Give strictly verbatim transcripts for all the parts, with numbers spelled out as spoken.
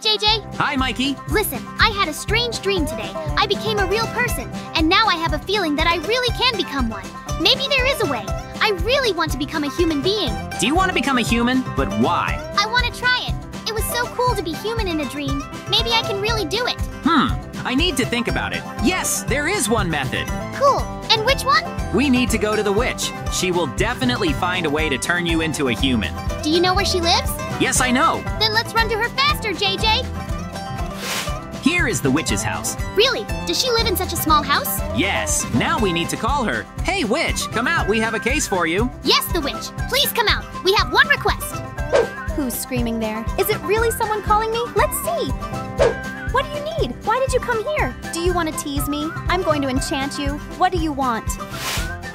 Hi, J J. Hi, Mikey. Listen, I had a strange dream today. I became a real person, and now I have a feeling that I really can become one. Maybe there is a way. I really want to become a human being. Do you want to become a human? But why? I want to try it. It was so cool to be human in a dream. Maybe I can really do it. Hmm. I need to think about it. Yes, there is one method. Cool. And which one? We need to go to the witch. She will definitely find a way to turn you into a human. Do you know where she lives? Yes, I know. Then let's run to her faster, J J. Here is the witch's house. Really? Does she live in such a small house? Yes. Now we need to call her. Hey, witch, come out. We have a case for you. Yes, the witch. Please come out. We have one request. Who's screaming there? Is it really someone calling me? Let's see. What do you need? Why did you come here? Do you want to tease me? I'm going to enchant you. What do you want?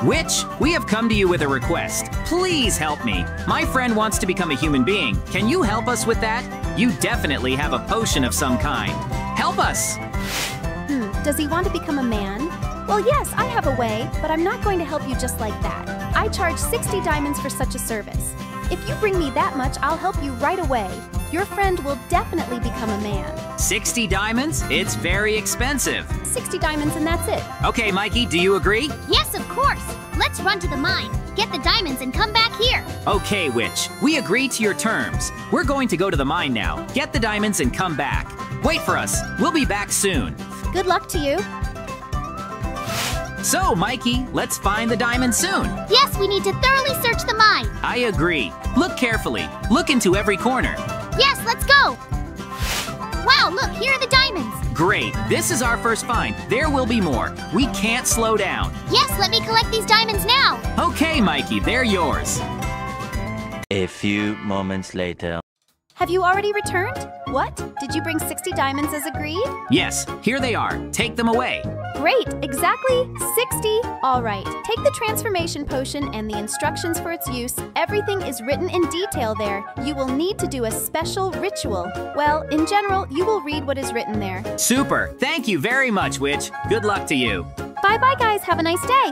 Witch, we have come to you with a request. Please help me. My friend wants to become a human being. Can you help us with that? You definitely have a potion of some kind. Help us! Hmm, does he want to become a man? Well, yes, I have a way, but I'm not going to help you just like that. I charge sixty diamonds for such a service. If you bring me that much, I'll help you right away. Your friend will definitely become a man. sixty diamonds? It's very expensive. sixty diamonds and that's it. Okay, Mikey, do you agree? Yes, of course. Let's run to the mine, get the diamonds, and come back here. Okay, witch. We agree to your terms. We're going to go to the mine now, get the diamonds, and come back. Wait for us. We'll be back soon. Good luck to you. So, Mikey, let's find the diamond soon. Yes, we need to thoroughly search the mine. I agree. Look carefully. Look into every corner. Yes, let's go. Wow, look, here are the diamonds. Great. This is our first find. There will be more. We can't slow down. Yes, let me collect these diamonds now. Okay, Mikey, they're yours. A few moments later. Have you already returned? What? Did you bring sixty diamonds as agreed? Yes, here they are. Take them away. Great, exactly sixty. All right, take the transformation potion and the instructions for its use. Everything is written in detail there. You will need to do a special ritual. Well, in general, you will read what is written there. Super, thank you very much, witch. Good luck to you. Bye-bye, guys, have a nice day.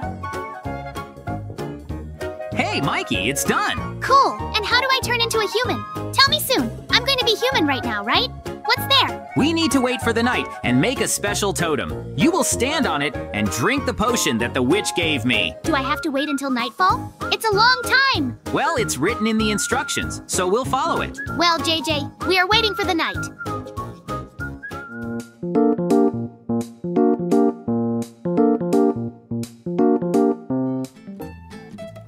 Hey, Mikey, it's done. Cool, and how do I turn into a human? Tell me soon. I'm going to be human right now, right? What's there? We need to wait for the night and make a special totem. You will stand on it and drink the potion that the witch gave me. Do I have to wait until nightfall? It's a long time. Well, it's written in the instructions, so we'll follow it. Well, J J, we are waiting for the night.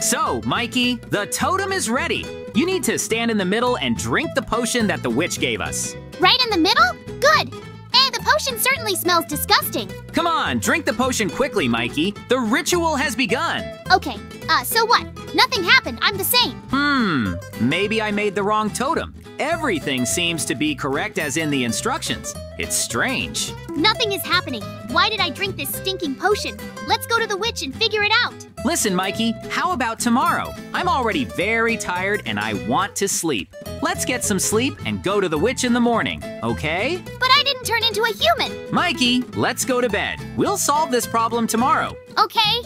So, Mikey, the totem is ready. You need to stand in the middle and drink the potion that the witch gave us. Right in the middle? Good. Eh, the potion certainly smells disgusting. Come on, drink the potion quickly, Mikey. The ritual has begun. Okay, uh, so what? Nothing happened, I'm the same. Hmm, maybe I made the wrong totem. Everything seems to be correct as in the instructions. It's strange. Nothing is happening. Why did I drink this stinking potion? Let's go to the witch and figure it out. Listen, Mikey, how about tomorrow? I'm already very tired and I want to sleep. Let's get some sleep and go to the witch in the morning, okay? But I didn't turn into a human. Mikey, let's go to bed. We'll solve this problem tomorrow. Okay.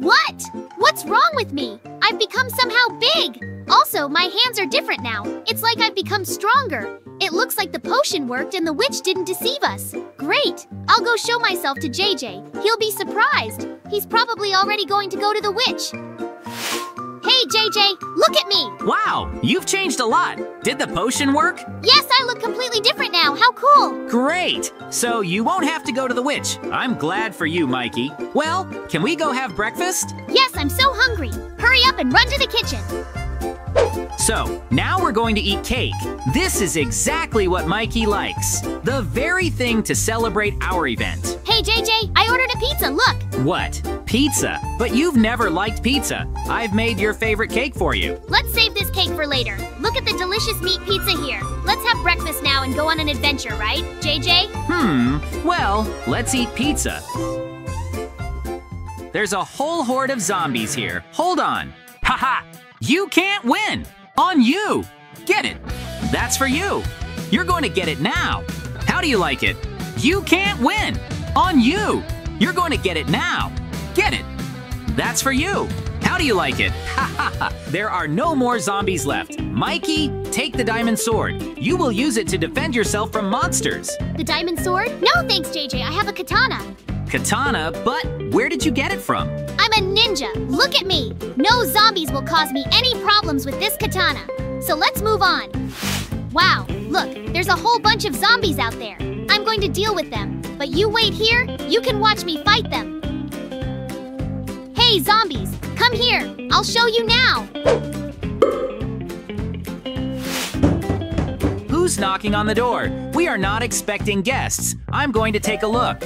What? What's wrong with me? I've become somehow big. Also, my hands are different now. It's like I've become stronger. It looks like the potion worked and the witch didn't deceive us. Great! I'll go show myself to J J. He'll be surprised. He's probably already going to go to the witch. Hey, J J, look at me! Wow, you've changed a lot. Did the potion work? Yes, I look completely different now. How cool! Great! So you won't have to go to the witch. I'm glad for you, Mikey. Well, can we go have breakfast? Yes, I'm so hungry. Hurry up and run to the kitchen. So, now we're going to eat cake. This is exactly what Mikey likes. The very thing to celebrate our event. Hey, J J, I ordered a pizza, look. What? Pizza? But you've never liked pizza. I've made your favorite cake for you. Let's save this cake for later. Look at the delicious meat pizza here. Let's have breakfast now and go on an adventure, right, J J? Hmm, well, let's eat pizza. There's a whole horde of zombies here. Hold on. Haha! You can't win! On you! Get it! That's for you! You're going to get it now! How do you like it? You can't win! On you! You're going to get it now! Get it! that's for you. How do you like it? Ha ha ha! There are no more zombies left. Mikey, take the diamond sword. You will use it to defend yourself from monsters. The diamond sword? No thanks, J J. I have a katana. Katana? But where did you get it from? I'm a ninja. Look at me. No zombies will cause me any problems with this katana. So let's move on. Wow, look, there's a whole bunch of zombies out there. I'm going to deal with them. But you wait here. You can watch me fight them. Hey, zombies. Come here, I'll show you now. Who's knocking on the door? We are not expecting guests. I'm going to take a look.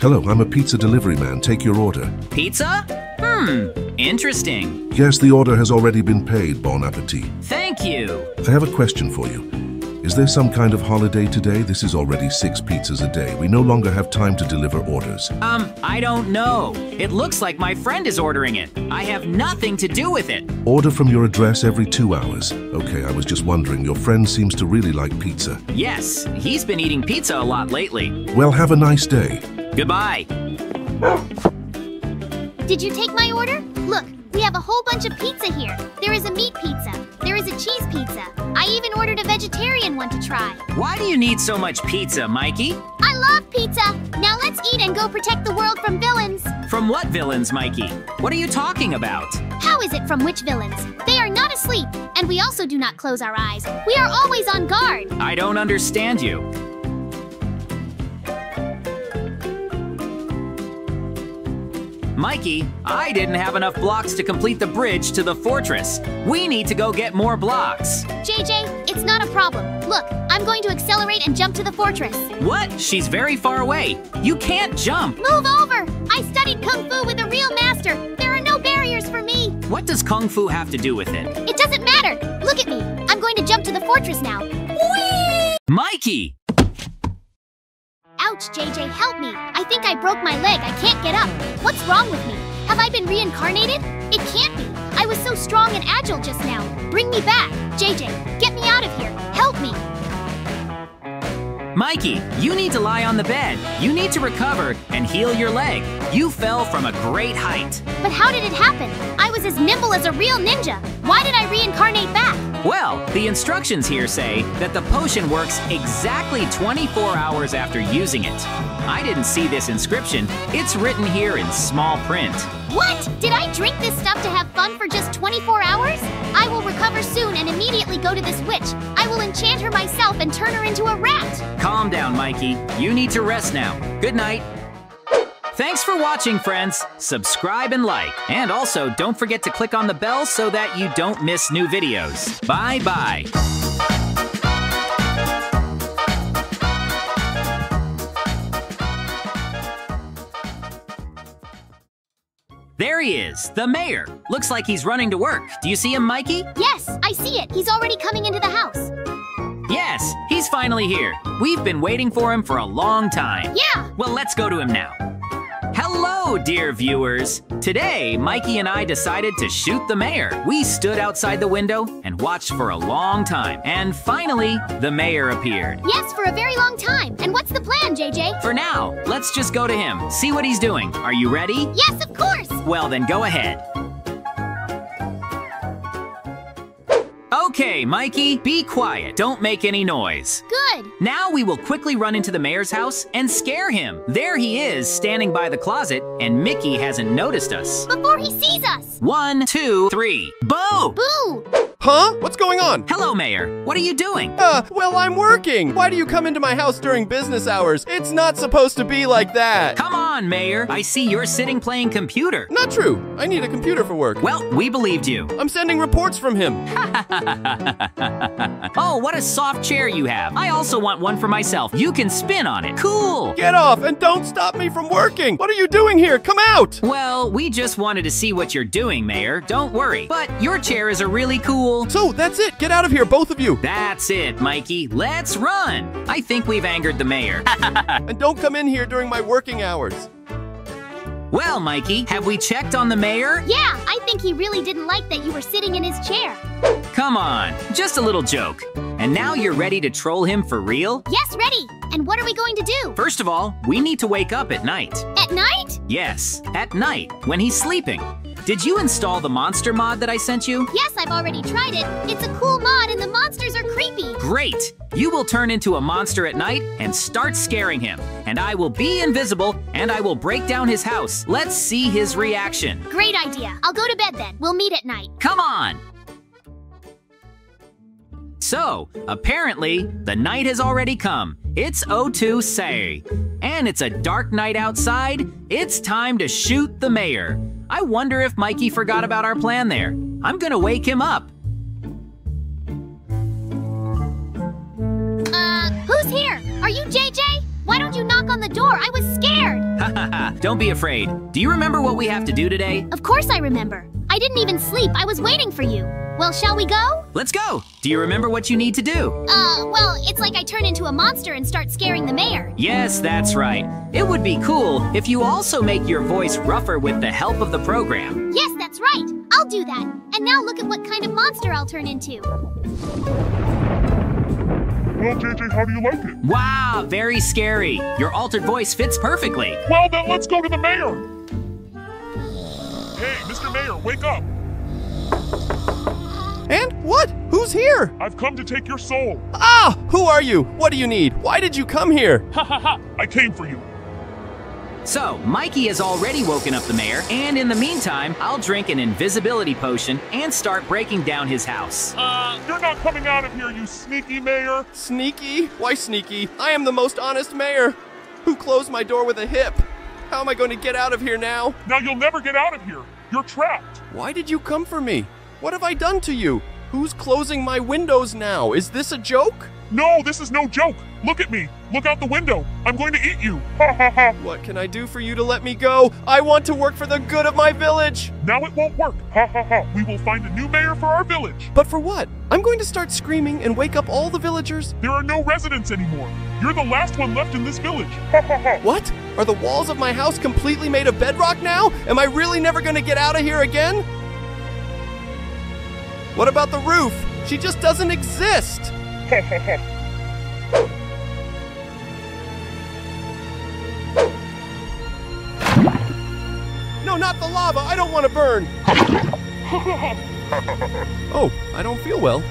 Hello, I'm a pizza delivery man. Take your order. Pizza? Hmm, interesting. Yes, the order has already been paid. Bon appetit. Thank you. I have a question for you. Is there some kind of holiday today? This is already six pizzas a day. We no longer have time to deliver orders. Um, I don't know. It looks like my friend is ordering it. I have nothing to do with it. Order from your address every two hours. Okay, I was just wondering, your friend seems to really like pizza. Yes, he's been eating pizza a lot lately. Well, have a nice day. Goodbye. Did you take my order? Look, we have a whole bunch of pizza here. There is a meat pizza. There is a cheese pizza. I even ordered a vegetarian one to try. Why do you need so much pizza, Mikey? I love pizza. Now let's eat and go protect the world from villains. From what villains, Mikey? What are you talking about? How is it from which villains? They are not asleep, and we also do not close our eyes. We are always on guard. I don't understand you. Mikey, I didn't have enough blocks to complete the bridge to the fortress. We need to go get more blocks. J J, it's not a problem. Look, I'm going to accelerate and jump to the fortress. What? She's very far away. You can't jump. Move over! I studied Kung Fu with a real master. There are no barriers for me. What does Kung Fu have to do with it? It doesn't matter. Look at me. I'm going to jump to the fortress now. Whee! Mikey! Ouch, J J, help me. I think I broke my leg. I can't get up. What's wrong with me? Have I been reincarnated? It can't be. I was so strong and agile just now. Bring me back. J J, get me out of here. Help me. Mikey, you need to lie on the bed. You need to recover and heal your leg. You fell from a great height. But how did it happen? I was as nimble as a real ninja. Why did I reincarnate back? Well, the instructions here say that the potion works exactly twenty-four hours after using it. I didn't see this inscription. It's written here in small print. What? Did I drink this stuff to have fun for just twenty-four hours? I will recover soon and immediately go to this witch. I will enchant her myself and turn her into a rat. Calm down, Mikey. You need to rest now. Good night. Thanks for watching, friends. Subscribe and like. And also, don't forget to click on the bell so that you don't miss new videos. Bye-bye. There he is, the mayor. Looks like he's running to work. Do you see him, Mikey? Yes, I see it. He's already coming into the house. Yes, he's finally here. We've been waiting for him for a long time. Yeah. Well, let's go to him now. Hello, dear viewers. Today, Mikey and I decided to shoot the mayor. We stood outside the window and watched for a long time. And finally, the mayor appeared. Yes, for a very long time. And what's the plan, J J? For now, let's just go to him, see what he's doing. Are you ready? Yes, of course. Well, then go ahead. Okay, Mikey, be quiet. Don't make any noise. Good. Now we will quickly run into the mayor's house and scare him. There he is, standing by the closet, and Mickey hasn't noticed us. Before he sees us. One, two, three. Boo! Boo! Huh? What's going on? Hello, Mayor. What are you doing? Uh, well, I'm working. Why do you come into my house during business hours? It's not supposed to be like that. Come on, Mayor. I see you're sitting playing computer. Not true. I need a computer for work. Well, we believed you. I'm sending reports from him. Oh, what a soft chair you have. I also want one for myself. You can spin on it. Cool. Get off and don't stop me from working. What are you doing here? Come out. Well, we just wanted to see what you're doing, Mayor. Don't worry. But your chair is a really cool. So that's it. Get out of here, both of you. That's it, Mikey. Let's run. I think we've angered the mayor. And don't come in here during my working hours. Well, Mikey, have we checked on the mayor? Yeah, I think he really didn't like that you were sitting in his chair. Come on, just a little joke. And now you're ready to troll him for real? Yes, ready. And what are we going to do? First of all, we need to wake up at night. At night? Yes, at night, when he's sleeping. Did you install the monster mod that I sent you? Yes, I've already tried it. It's a cool mod and the monsters are creepy. Great! You will turn into a monster at night and start scaring him. And I will be invisible and I will break down his house. Let's see his reaction. Great idea. I'll go to bed then. We'll meet at night. Come on! So, apparently, the night has already come. It's oh two say. And it's a dark night outside. It's time to shoot the mayor. I wonder if Mikey forgot about our plan there. I'm gonna wake him up. Uh, who's here? Are you J J? Why don't you knock on the door? I was scared. Ha ha ha, don't be afraid. Do you remember what we have to do today? Of course I remember. I didn't even sleep, I was waiting for you. Well, shall we go? Let's go. Do you remember what you need to do? Uh, well, it's like I turn into a monster and start scaring the mayor. Yes, that's right. It would be cool if you also make your voice rougher with the help of the program. Yes, that's right. I'll do that. And now look at what kind of monster I'll turn into. Well, J J, how do you like it? Wow, very scary. Your altered voice fits perfectly. Well, then let's go to the mayor. Hey, Mister Mayor, wake up. And what? Who's here? I've come to take your soul. Ah! Who are you? What do you need? Why did you come here? Ha ha ha! I came for you. So, Mikey has already woken up the mayor, and in the meantime, I'll drink an invisibility potion and start breaking down his house. Uh, you're not coming out of here, you sneaky mayor. Sneaky? Why sneaky? I am the most honest mayor who closed my door with a hip. How am I going to get out of here now? Now you'll never get out of here. You're trapped. Why did you come for me? What have I done to you? Who's closing my windows now? Is this a joke? No, this is no joke. Look at me. Look out the window. I'm going to eat you. Ha ha ha. What can I do for you to let me go? I want to work for the good of my village. Now it won't work. Ha ha ha. We will find a new mayor for our village. But for what? I'm going to start screaming and wake up all the villagers. There are no residents anymore. You're the last one left in this village. Ha ha ha. What? Are the walls of my house completely made of bedrock now? Am I really never going to get out of here again? What about the roof? She just doesn't exist! No, not the lava! I don't want to burn! Oh, I don't feel well.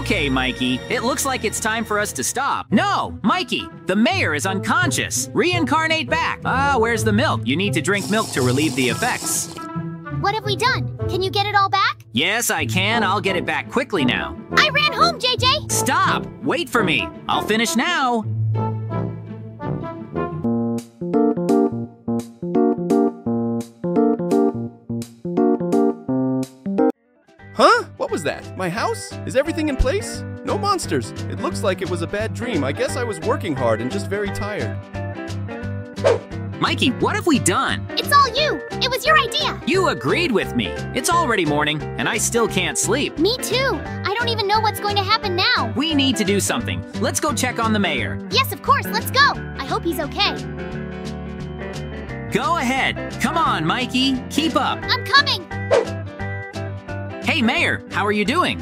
Okay, Mikey, it looks like it's time for us to stop. No, Mikey, the mayor is unconscious. Reincarnate back. Ah, where's the milk? You need to drink milk to relieve the effects. What have we done? Can you get it all back? Yes, I can. I'll get it back quickly now. I ran home, J J! Stop! Wait for me. I'll finish now. Huh? What was that? My house? Is everything in place? No monsters. It looks like it was a bad dream. I guess I was working hard and just very tired. Mikey, what have we done? It's all you! It was your idea! You agreed with me! It's already morning, and I still can't sleep. Me too! I don't even know what's going to happen now! We need to do something. Let's go check on the mayor. Yes, of course! Let's go! I hope he's okay. Go ahead! Come on, Mikey! Keep up! I'm coming! Hey, mayor! How are you doing?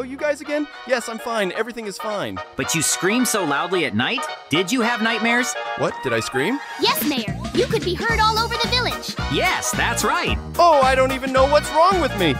Oh, you guys again? Yes, I'm fine. Everything is fine. But you scream so loudly at night? Did you have nightmares? What? Did I scream? Yes, mayor. You could be heard all over the village. Yes, that's right. Oh, I don't even know what's wrong with me.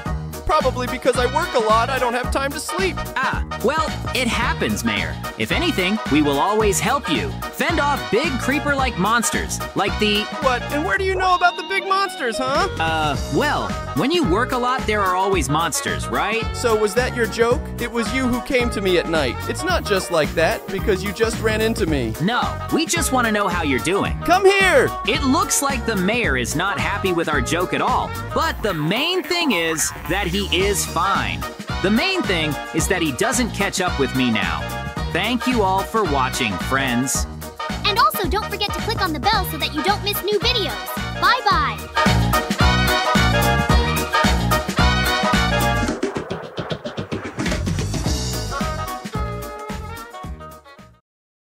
Probably because I work a lot, I don't have time to sleep. Ah, well, it happens, mayor. If anything, we will always help you. Fend off big creeper-like monsters, like the... What? And where do you know about the big monsters, huh? Uh, well, when you work a lot, there are always monsters, right? So was that your joke? It was you who came to me at night. It's not just like that, because you just ran into me. No, we just want to know how you're doing. Come here! It looks like the mayor is not happy with our joke at all, but the main thing is that he is fine. The main thing is that he doesn't catch up with me now. Thank you all for watching, friends. And also, don't forget to click on the bell so that you don't miss new videos. Bye-bye.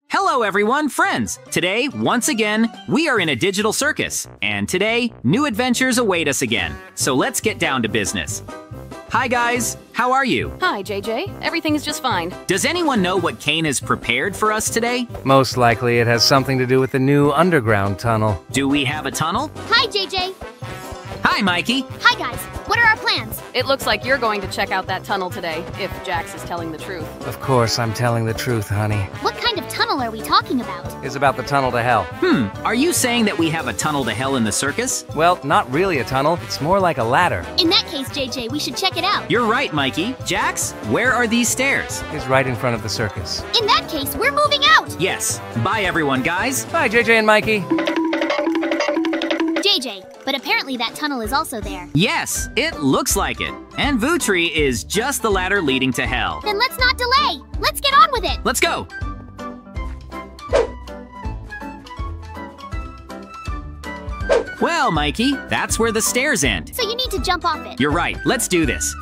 Hello everyone, friends! Today, once again, we are in a digital circus. And today, new adventures await us again. So let's get down to business. Hi guys, how are you? Hi J J, everything is just fine. Does anyone know what Kane has prepared for us today? Most likely it has something to do with the new underground tunnel. Do we have a tunnel? Hi J J. Hi Mikey. Hi guys, what are our plans? It looks like you're going to check out that tunnel today, if Jax is telling the truth. Of course I'm telling the truth, honey. What kind of tunnel are we talking about? It's about the tunnel to hell. Hmm, are you saying that we have a tunnel to hell in the circus? Well, not really a tunnel, it's more like a ladder. In that case, J J, we should check it out. You're right, Mikey. Jax, where are these stairs? It's right in front of the circus. In that case, we're moving out! Yes. Bye everyone, guys. Bye J J and Mikey. J J, but apparently that tunnel is also there. Yes, it looks like it. And Vutri is just the ladder leading to hell. Then let's not delay. Let's get on with it. Let's go. Well, Mikey, that's where the stairs end. So you need to jump off it. You're right. Let's do this.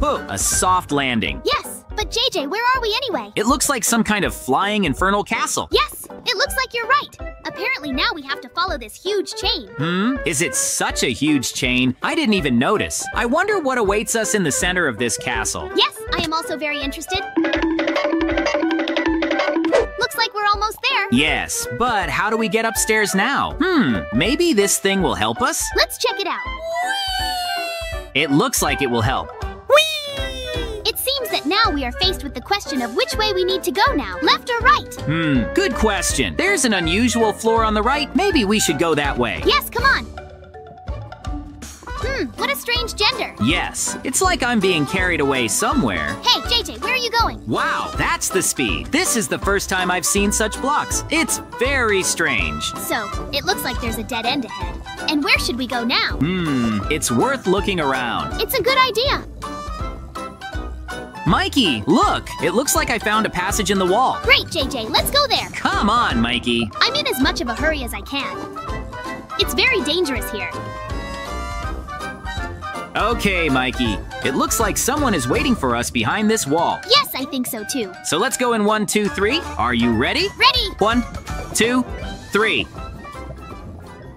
Whoa, a soft landing. Yes. But J J, where are we anyway? It looks like some kind of flying infernal castle. Yes, it looks like you're right. Apparently now we have to follow this huge chain. Hmm? Is it such a huge chain? I didn't even notice. I wonder what awaits us in the center of this castle. Yes, I am also very interested. Looks like we're almost there. Yes, but how do we get upstairs now? Hmm, maybe this thing will help us? Let's check it out. Whee! It looks like it will help. That now we are faced with the question of which way we need to go now, left or right? Hmm, good question. There's an unusual floor on the right. Maybe we should go that way. Yes, come on. Hmm, what a strange gender. Yes, it's like I'm being carried away somewhere. Hey, J J, where are you going? Wow, that's the speed. This is the first time I've seen such blocks. It's very strange. So, it looks like there's a dead end ahead. And where should we go now? Hmm, it's worth looking around. It's a good idea. Mikey, look! It looks like I found a passage in the wall. Great, J J, let's go there. Come on, Mikey. I'm in as much of a hurry as I can. It's very dangerous here. Okay, Mikey. It looks like someone is waiting for us behind this wall. Yes, I think so too. So let's go in one, two, three. Are you ready? Ready! One, two, three.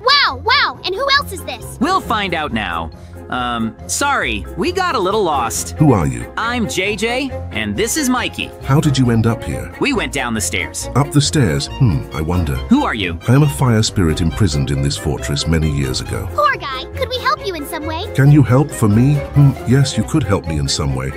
Wow, wow, and who else is this? We'll find out now. Um, sorry, we got a little lost. Who are you? I'm J J, and this is Mikey. How did you end up here? We went down the stairs. Up the stairs? Hmm, I wonder. Who are you? I am a fire spirit imprisoned in this fortress many years ago. Poor guy, could we help you in some way? Can you help for me? Hmm, yes, you could help me in some way.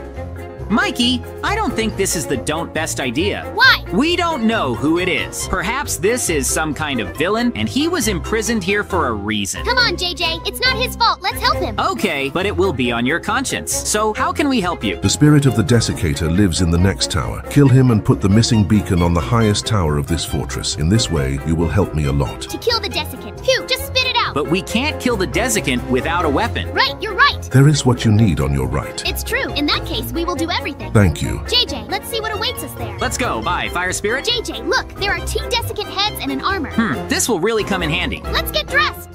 Mikey, I don't think this is the don't best idea. Why? We don't know who it is. Perhaps this is some kind of villain, and he was imprisoned here for a reason. Come on, J J. It's not his fault. Let's help him. Okay, but it will be on your conscience. So how can we help you? The spirit of the desiccator lives in the next tower. Kill him and put the missing beacon on the highest tower of this fortress. In this way, you will help me a lot. To kill the desiccant. Phew, just spit it out. But we can't kill the desiccant without a weapon. Right, you're right. There is what you need on your right. It's true. In that case, we will do everything. Everything. Thank you. J J, let's see what awaits us there. Let's go. Bye, fire spirit. J J, look, there are two desiccant heads and an armor. Hmm, this will really come in handy. Let's get dressed.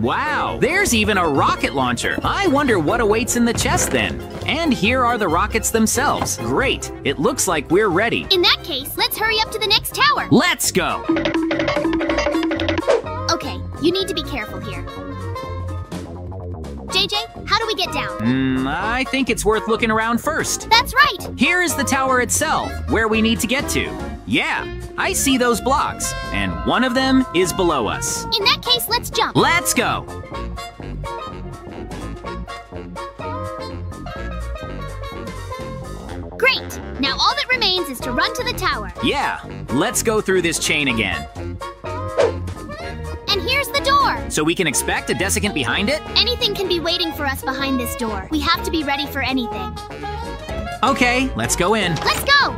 Wow, there's even a rocket launcher. I wonder what awaits in the chest then. And here are the rockets themselves. Great, it looks like we're ready. In that case, let's hurry up to the next tower. Let's go. Okay, you need to be careful here. J J, how do we get down? Mm, I think it's worth looking around first. That's right. Here is the tower itself, where we need to get to. Yeah, I see those blocks, and one of them is below us. In that case, let's jump. Let's go. Great. Now all that remains is to run to the tower. Yeah, let's go through this chain again. And here's the door. So we can expect a desiccant behind it? Anything can be waiting for us behind this door. We have to be ready for anything. Okay, let's go in. Let's go!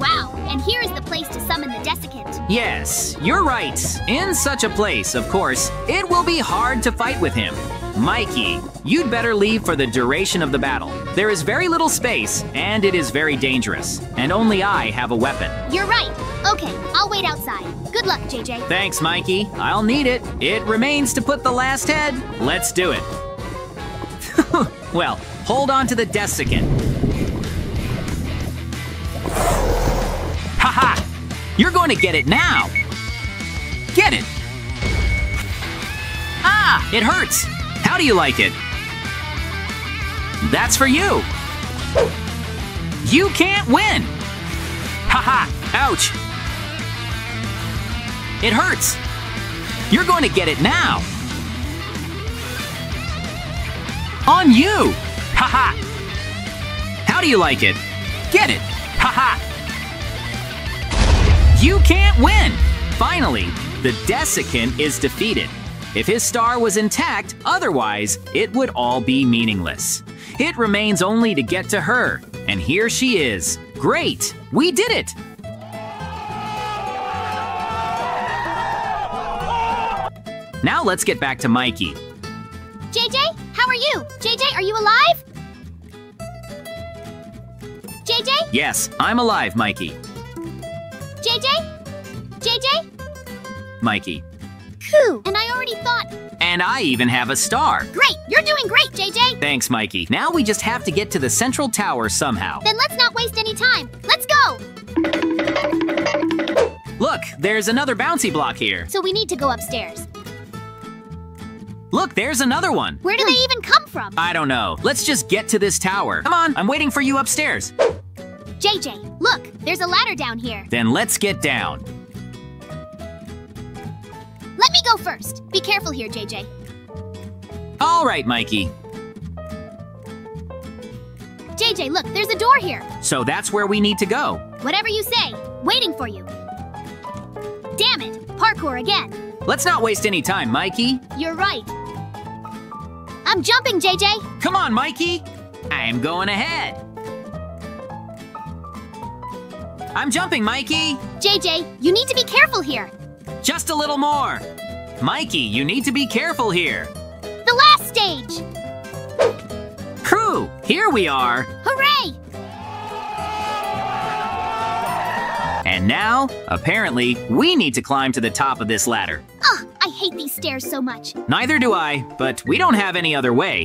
Wow, and here is the place to summon the desiccant. Yes, you're right. In such a place, of course, it will be hard to fight with him. Mikey, you'd better leave for the duration of the battle. There is very little space, and it is very dangerous. And only I have a weapon. You're right. Okay, I'll wait outside. Good luck, J J. Thanks, Mikey. I'll need it. It remains to put the last head. Let's do it. Well, hold on to the desiccant. Haha! You're going to get it now. Get it. Yeah, it hurts. How do you like it? That's for you. You can't win. Haha, ouch. It hurts. You're going to get it now. On you. Haha. How do you like it? Get it. Haha. You can't win. Finally, the desiccant is defeated. If his star was intact, otherwise, it would all be meaningless. It remains only to get to her, and here she is. Great, we did it! Now let's get back to Mikey. J J, how are you? J J, are you alive? J J? Yes, I'm alive, Mikey. J J? J J? Mikey. Whew. And I already thought. And I even have a star. Great, you're doing great, J J. Thanks, Mikey. Now we just have to get to the central tower somehow. Then let's not waste any time. Let's go. Look, there's another bouncy block here. So we need to go upstairs. Look, there's another one. Where do hmm. they even come from? I don't know. Let's just get to this tower. Come on, I'm waiting for you upstairs. J J, look, there's a ladder down here. Then let's get down. Let me go first. Be careful here, J J. All right, Mikey. J J, look, there's a door here. So that's where we need to go. Whatever you say, waiting for you. Damn it, parkour again. Let's not waste any time, Mikey. You're right. I'm jumping, J J. Come on, Mikey. I'm going ahead. I'm jumping, Mikey. J J, you need to be careful here. Just a little more. Mikey, you need to be careful here. The last stage. Crew, here we are. Hooray! And now, apparently, we need to climb to the top of this ladder. Ugh, I hate these stairs so much. Neither do I, but we don't have any other way.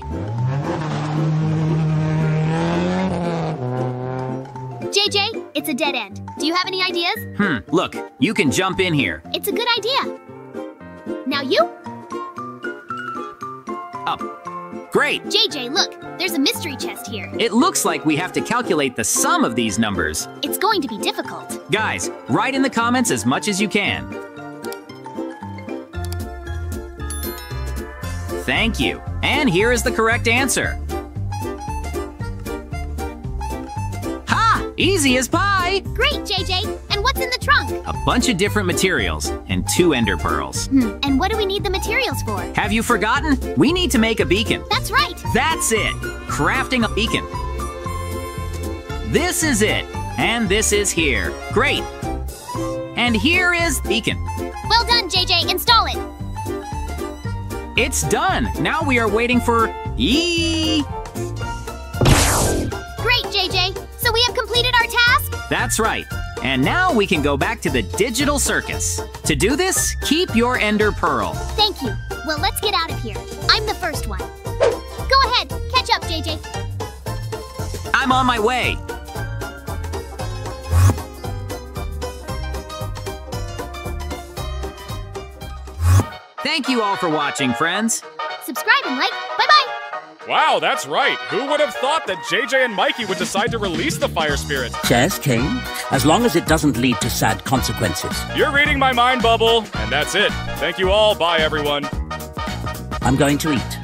J J, it's a dead end. Do you have any ideas? Hmm, look, you can jump in here. It's a good idea. Now you? Up. Great. J J, look, there's a mystery chest here. It looks like we have to calculate the sum of these numbers. It's going to be difficult. Guys, write in the comments as much as you can. Thank you. And here is the correct answer. Easy as pie! Great, J J! And what's in the trunk? A bunch of different materials and two ender pearls. Hmm. And what do we need the materials for? Have you forgotten? We need to make a beacon. That's right! That's it! Crafting a beacon. This is it! And this is here. Great! And here is the beacon. Well done, J J! Install it! It's done! Now we are waiting for... Yee! Great, J J! So we have completed our task? That's right. And now we can go back to the digital circus. To do this, keep your ender pearl. Thank you. Well, let's get out of here. I'm the first one. Go ahead. Catch up, J J. I'm on my way. Thank you all for watching, friends. Subscribe and like. Bye-bye. Wow, that's right. Who would have thought that J J and Mikey would decide to release the fire spirit? Yes, King. As long as it doesn't lead to sad consequences. You're reading my mind, Bubble. And that's it. Thank you all. Bye, everyone. I'm going to eat.